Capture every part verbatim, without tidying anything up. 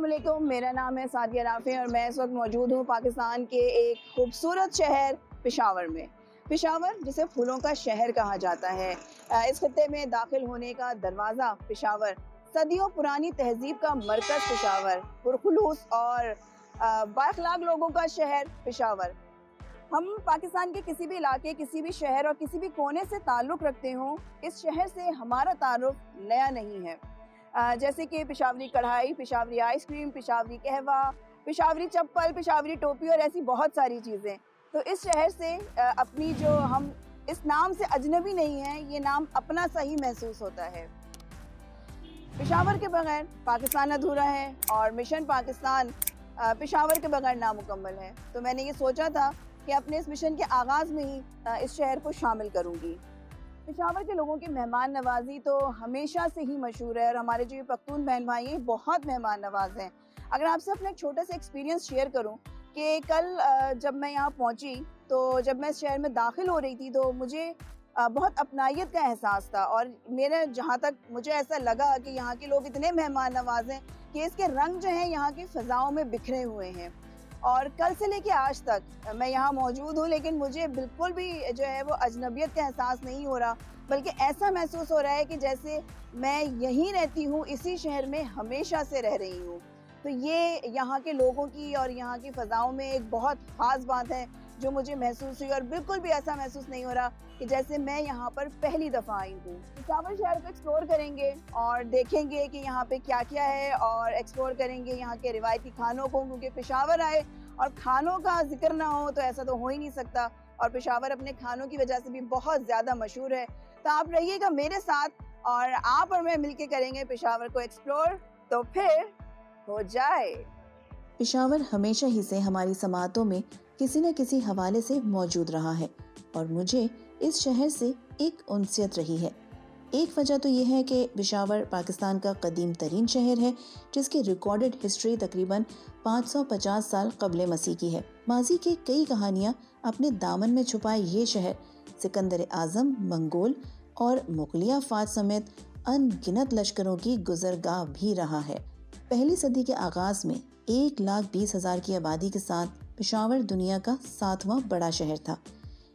अस्सलामुअलैकुम, मेरा नाम है सादिया राफी और मैं इस वक्त मौजूद हूँ पाकिस्तान के एक खूबसूरत शहर पेशावर में। पेशावर जिसे फूलों का शहर कहा जाता है, इस खत्ते में दाखिल होने का दरवाज़ा पेशावर, सदियों पुरानी तहजीब का मरकज़ पेशावर, पुरखुलूस और बाखलाक लोगों का शहर पेशावर। हम पाकिस्तान के किसी भी इलाके, किसी भी शहर और किसी भी कोने से ताल्लुक़ रखते हों, इस शहर से हमारा ताल्लुक़ नया नहीं है। जैसे कि पेशावरी कढ़ाई, पेशावरी आइसक्रीम, पेशावरी कहवा, पेशावरी चप्पल, पेशावरी टोपी और ऐसी बहुत सारी चीज़ें। तो इस शहर से अपनी जो हम इस नाम से अजनबी नहीं है, ये नाम अपना सा ही महसूस होता है। पेशावर के बगैर पाकिस्तान अधूरा है और मिशन पाकिस्तान पेशावर के बगैर नामुकम्मल है। तो मैंने ये सोचा था कि अपने इस मिशन के आगाज़ में ही इस शहर को शामिल करूँगी। पेशावर के लोगों की मेहमान नवाजी तो हमेशा से ही मशहूर है और हमारे जो ये पख्तून बहन भाई हैं बहुत मेहमान नवाज हैं। अगर आपसे अपना एक छोटा सा एक्सपीरियंस शेयर करूं कि कल जब मैं यहाँ पहुँची, तो जब मैं इस शहर में दाखिल हो रही थी तो मुझे बहुत अपनायत का एहसास था और मेरा जहाँ तक मुझे ऐसा लगा कि यहाँ के लोग इतने मेहमान नवाज हैं कि इसके रंग जो हैं यहाँ की फ़िज़ाओं में बिखरे हुए हैं। और कल से लेके आज तक मैं यहाँ मौजूद हूँ, लेकिन मुझे बिल्कुल भी जो है वो अजनबियत का एहसास नहीं हो रहा, बल्कि ऐसा महसूस हो रहा है कि जैसे मैं यहीं रहती हूँ, इसी शहर में हमेशा से रह रही हूँ। तो ये यहाँ के लोगों की और यहाँ की फ़िज़ाओं में एक बहुत ख़ास बात है जो मुझे महसूस हुई और बिल्कुल भी ऐसा महसूस नहीं हो रहा कि जैसे मैं यहाँ पर पहली दफ़ा आई हूँ। पेशावर शहर को एक्सप्लोर करेंगे और देखेंगे कि यहाँ पे क्या क्या है और एक्सप्लोर करेंगे यहाँ के रिवायती खानों को, क्योंकि पेशावर आए और खानों का जिक्र ना हो तो ऐसा तो हो ही नहीं सकता। और पेशावर अपने खानों की वजह से भी बहुत ज़्यादा मशहूर है। तो आप रहिएगा मेरे साथ और आप और मैं मिलकर करेंगे पेशावर को एक्सप्लोर, तो फिर हो जाए। पेशावर हमेशा ही से हमारी समातों में किसी न किसी हवाले से मौजूद रहा है और मुझे इस शहर से एक उनसियत रही है। एक वजह तो यह है कि पेशावर पाकिस्तान का कदीम तरीन शहर है जिसकी रिकॉर्डेड हिस्ट्री तकरीबन पाँच सौ पचास साल कबल मसीह की है। माजी के कई कहानियाँ अपने दामन में छुपाए ये शहर सिकंदर आजम, मंगोल और मुगलिया फात समेत अनगिनत लश्करों की गुजरगाह भी रहा है। पहली सदी के आगाज़ में एक लाख बीस हज़ार की आबादी के साथ पेशावर दुनिया का सातवां बड़ा शहर था।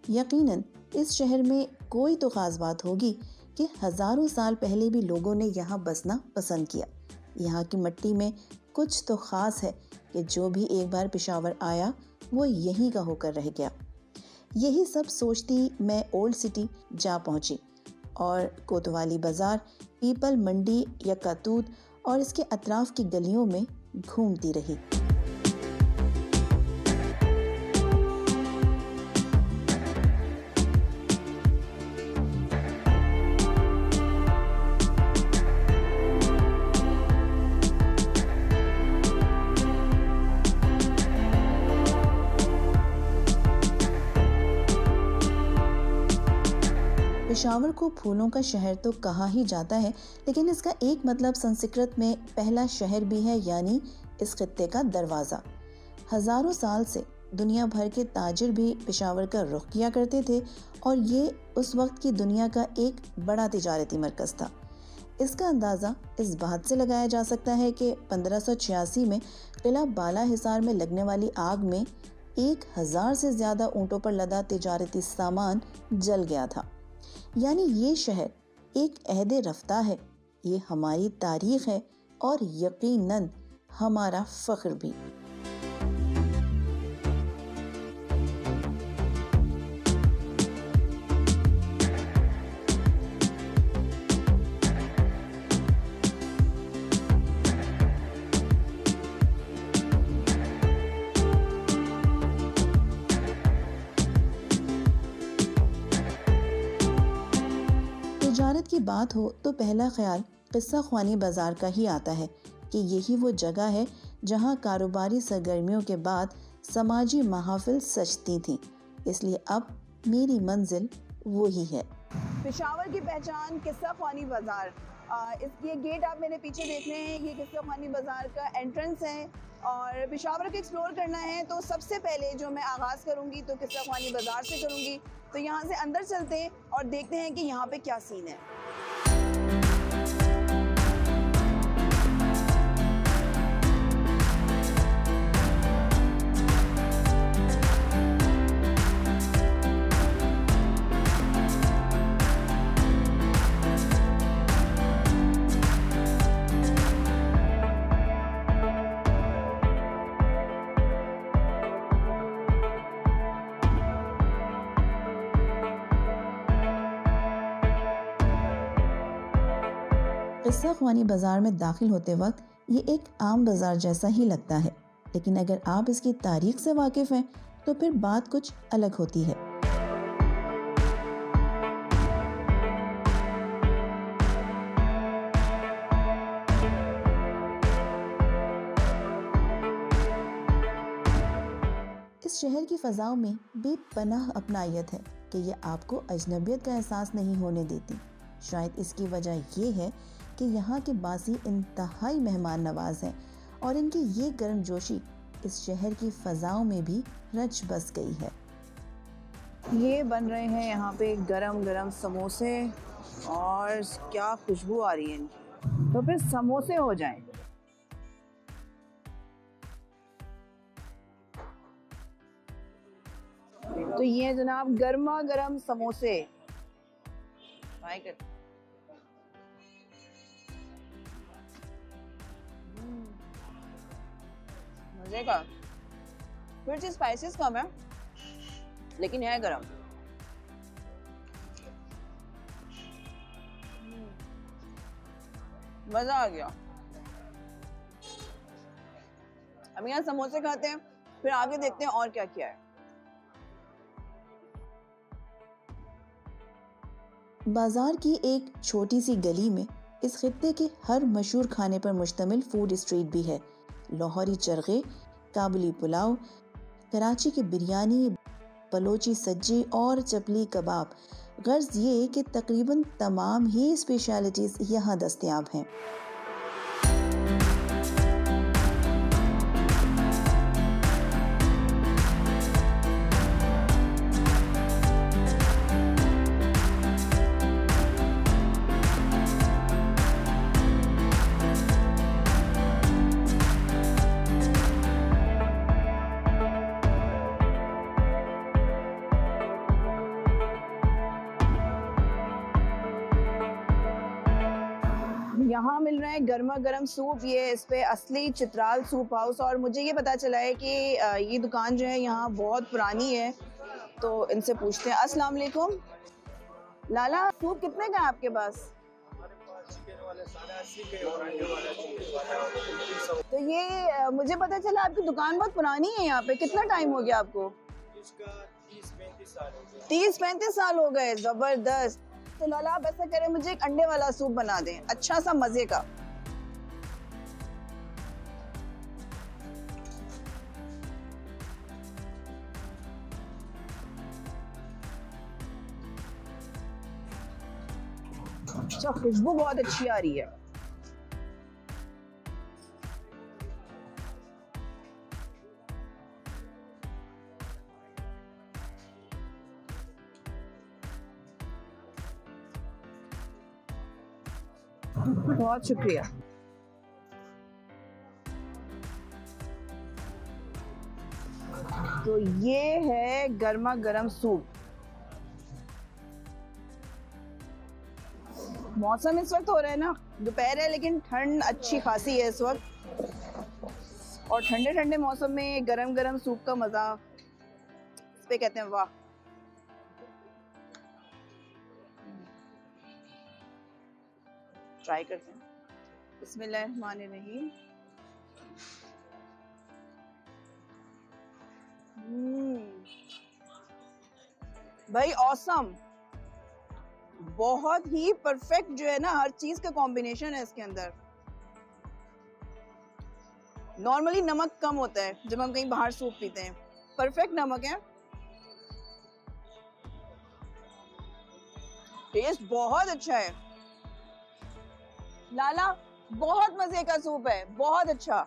यकीनन इस शहर में कोई तो ख़ास बात होगी कि हज़ारों साल पहले भी लोगों ने यहाँ बसना पसंद किया। यहाँ की मिट्टी में कुछ तो ख़ास है कि जो भी एक बार पेशावर आया वो यहीं का होकर रह गया। यही सब सोचती मैं ओल्ड सिटी जा पहुँची और कोतवाली बाज़ार, पीपल मंडी, यकातूत और इसके अतराफ़ की गलियों में घूमती रही। पेशावर को फूलों का शहर तो कहा ही जाता है, लेकिन इसका एक मतलब संस्कृत में पहला शहर भी है, यानी इस खत्ते का दरवाज़ा। हज़ारों साल से दुनिया भर के ताजिर भी पेशावर का रुख किया करते थे और ये उस वक्त की दुनिया का एक बड़ा तिजारती मरकज़ था। इसका अंदाज़ा इस बात से लगाया जा सकता है कि पंद्रह सौ छियासी में किला बाला हिसार में लगने वाली आग में एक हज़ार से ज़्यादा ऊँटों पर लदा तिजारती सामान जल गया था। यानी ये शहर एक अहदे रफ्ता है, ये हमारी तारीख है और यकीनन हमारा फ़ख्र भी। तिजारत की बात हो तो पहला ख्याल क़िस्सा ख़्वानी बाज़ार का ही आता है कि यही वो जगह है जहां कारोबारी सरगर्मियों के बाद समाजी महाफिल सजती थी, इसलिए अब मेरी मंजिल वही है। पेशावर की पहचान क़िस्सा ख़्वानी बाज़ार। इसकी ये गेट आप मेरे पीछे देख रहे हैं, ये क़िस्सा ख़्वानी बाज़ार का एंट्रेंस है। और पेशावर को एक्सप्लोर करना है तो सबसे पहले जो मैं आगाज़ करूँगी तो क़िस्सा ख़्वानी बाज़ार से करूँगी। तो यहाँ से अंदर चलते हैं और देखते हैं कि यहाँ पे क्या सीन है। क़िस्सा ख़्वानी बाज़ार में दाखिल होते वक्त ये एक आम बाज़ार जैसा ही लगता है, लेकिन अगर आप इसकी तारीख से वाकिफ़ हैं तो फिर बात कुछ अलग होती है। इस शहर की फ़ज़ाओं में बेपनाह अपनायत है कि यह आपको अजनबियत का एहसास नहीं होने देती। शायद इसकी वजह यह है कि यहाँ के बासी इंतहाई मेहमान नवाज़ हैं और इनकी ये गर्मजोशी इस शहर की फ़ज़ाओं में भी रच बस गई है। ये बन रहे हैं यहाँ पे गरम गरम समोसे और क्या खुशबू आ रही है इनकी, तो फिर समोसे हो जाएं। तो ये जनाब गर्मा गर्म समोसे ट्राई करते हैं। मजे का, फिर स्पाइसेस कम है लेकिन है गरम। मजा आ गया। अब यहाँ समोसे खाते हैं, फिर आगे देखते हैं और क्या किया है। बाज़ार की एक छोटी सी गली में इस खित्ते के हर मशहूर खाने पर मुश्तमिल फूड स्ट्रीट भी है। लाहौरी चरगे, काबुली पुलाव, कराची की बिरयानी, बलोची सज्जी और चपली कबाब, गर्ज ये कि तकरीबन तमाम ही स्पेशलिटीज़ यहाँ दस्तयाब हैं। यहाँ मिल रहा है गर्मा गर्म सूप, ये इस पे असली चित्राल सूप हाउस। और मुझे ये पता चला है कि ये दुकान जो है यहाँ बहुत पुरानी है, तो इनसे पूछते हैं। अस्सलाम वालेकुम लाला, सूप कितने का है आपके पास? तो ये मुझे पता चला आपकी दुकान बहुत पुरानी है यहाँ पे। कितना टाइम हो गया आपको? तीस पैंतीस साल हो गए। जबरदस्त। तो लाला आप ऐसा करें, मुझे एक अंडे वाला सूप बना दें, अच्छा सा मजे का। अच्छा, खुशबू बहुत अच्छी आ रही है। बहुत शुक्रिया। तो ये है गर्मा गर्म सूप। मौसम इस वक्त हो रहा है ना, दोपहर है लेकिन ठंड अच्छी खासी है इस वक्त, और ठंडे ठंडे मौसम में गर्म गर्म सूप का मजा, इस पे कहते हैं वाह। ट्राई करते हैं। बिस्मिल्लाहिर्रहमानिर्रहीम। भाई ऑसम, बहुत ही परफेक्ट जो है ना, हर चीज का कॉम्बिनेशन है इसके अंदर। नॉर्मली नमक कम होता है जब हम कहीं बाहर सूप पीते हैं, परफेक्ट नमक है। टेस्ट बहुत अच्छा है लाला, बहुत मजे का सूप है, बहुत अच्छा।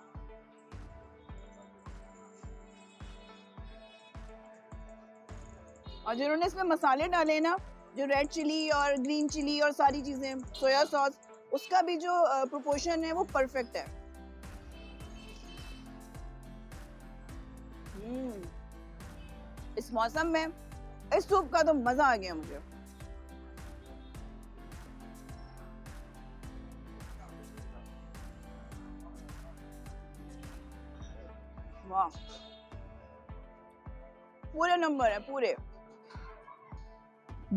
और जिन्होंने इसमें मसाले डाले ना, जो रेड चिली और ग्रीन चिली और सारी चीजें, सोया सॉस, उसका भी जो प्रोपोर्शन है वो परफेक्ट है। इस मौसम में इस सूप का तो मजा आ गया मुझे। वाह, पूरे नंबर है पूरे।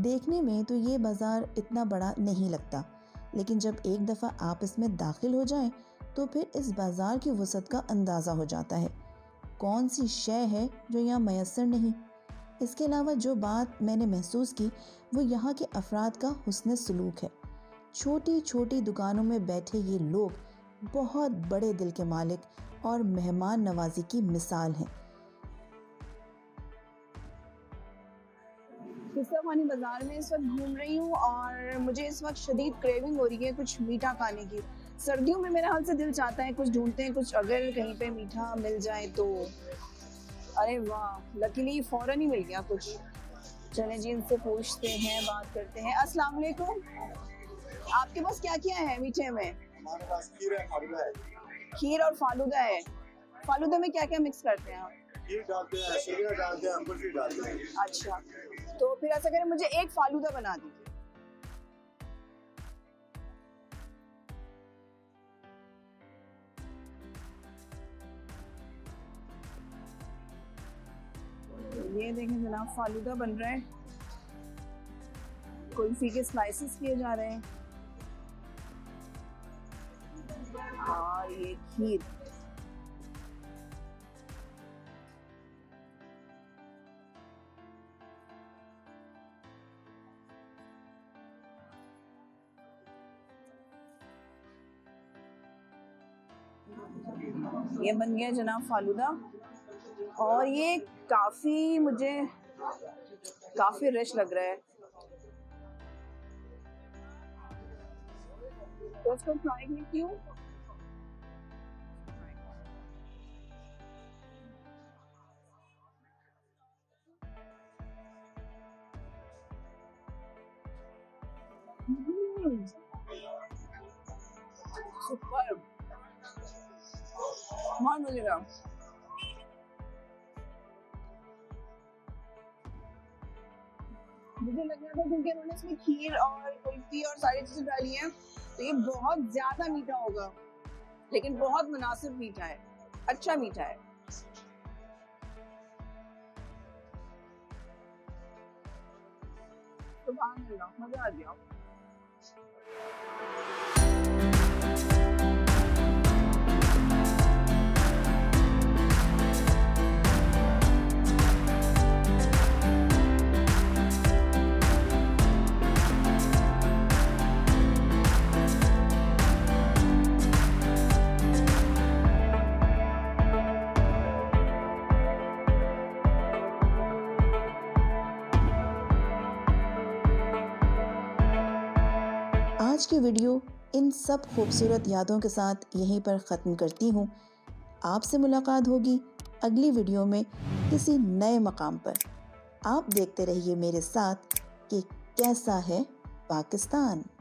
देखने में तो ये बाजार इतना बड़ा नहीं लगता, लेकिन जब एक दफ़ा आप इसमें दाखिल हो जाएं तो फिर इस बाज़ार की वसअत का अंदाज़ा हो जाता है। कौन सी शय है जो यहाँ मैसर नहीं। इसके अलावा जो बात मैंने महसूस की वो यहाँ के अफराद का हुस्न सलूक है। छोटी छोटी दुकानों में बैठे ये लोग बहुत बड़े दिल के मालिक और मेहमान नवाजी की मिसाल हैं। क़िस्सा ख़्वानी बाज़ार में इस वक्त घूम रही हूँ और मुझे इस वक्त शदीद क्रेविंग हो रही है कुछ मीठा खाने की। सर्दियों में मेरा हाल से दिल चाहता है कुछ ढूंढते हैं, कुछ अगर कहीं पे मीठा मिल जाए तो। अरे वाह, लकीली फ़ौरन ही मिल गया कुछ। चले जी इनसे पूछते हैं, बात करते हैं। अस्सलाम वालेकुम, आपके पास क्या क्या है मीठे में? हमारे पास खीर है, फालूदा है। खीर और फालूदा है। फालूदा में क्या क्या मिक्स करते हैं आप? खीर डालते हैं, शक्कर डालते हैं, अंबुर्जी डालते हैं। अच्छा, तो फिर ऐसा करें, मुझे एक फालूदा बना दीजिए। ये देखें जनाब, फालूदा बन रहा है। कुल्फी के स्लाइसेस किए जा रहे हैं और ये खीर। ये बन गया जनाब फालूदा और ये काफी मुझे काफी रिच लग रहा है, तो इसको ट्राई करती हूँ। सुपर, मान मिलेगा। मुझे लग रहा था क्योंकि इन्होंने इसमें खीर और कुल्फी और सारी चीजें डाली हैं तो ये बहुत ज्यादा मीठा होगा, लेकिन बहुत मुनासिब मीठा है, अच्छा मीठा है। सुभान अल्लाह, मजा आ गया। आज की वीडियो इन सब खूबसूरत यादों के साथ यहीं पर ख़त्म करती हूँ। आपसे मुलाकात होगी अगली वीडियो में किसी नए मकाम पर। आप देखते रहिए मेरे साथ कि कैसा है पाकिस्तान।